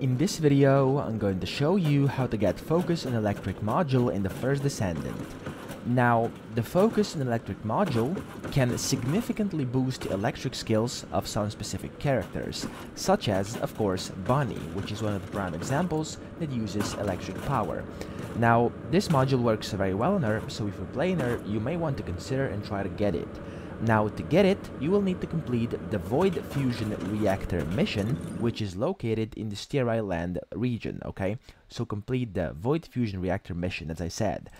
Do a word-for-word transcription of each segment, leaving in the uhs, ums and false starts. In this video, I'm going to show you how to get Focus on Electric Module in The First Descendant. Now, the Focus on Electric Module can significantly boost the electric skills of some specific characters, such as, of course, Bonnie, which is one of the prime examples that uses electric power. Now, this module works very well on her, so if you're playing her, you may want to consider and try to get it. Now, to get it, you will need to complete the Void Fusion Reactor mission, which is located in the sterile land region, okay? So complete the Void Fusion Reactor mission, as I said.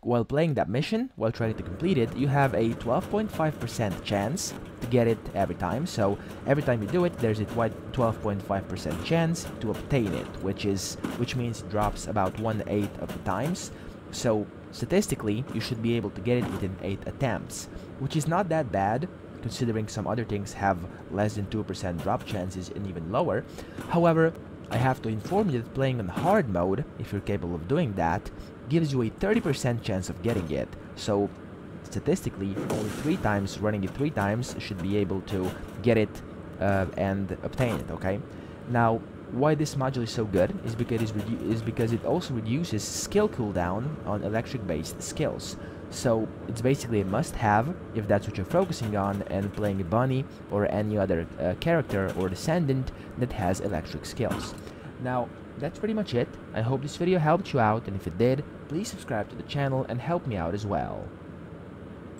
While playing that mission, while trying to complete it, you have a twelve point five percent chance to get it every time. So every time you do it, there's a twelve point five percent chance to obtain it, which is which means it drops about one eighth of the times. So statistically, you should be able to get it within eight attempts, which is not that bad, considering some other things have less than two percent drop chances and even lower. However, I have to inform you that playing on hard mode, if you're capable of doing that, gives you a thirty percent chance of getting it. So statistically, only three times, running it three times, should be able to get it uh, and obtain it, okay? Now, why this module is so good is because, it's is because it also reduces skill cooldown on electric-based skills. So it's basically a must-have if that's what you're focusing on and playing a Bunny or any other uh, character or descendant that has electric skills. Now, that's pretty much it. I hope this video helped you out, and if it did, please subscribe to the channel and help me out as well.